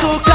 tu casa.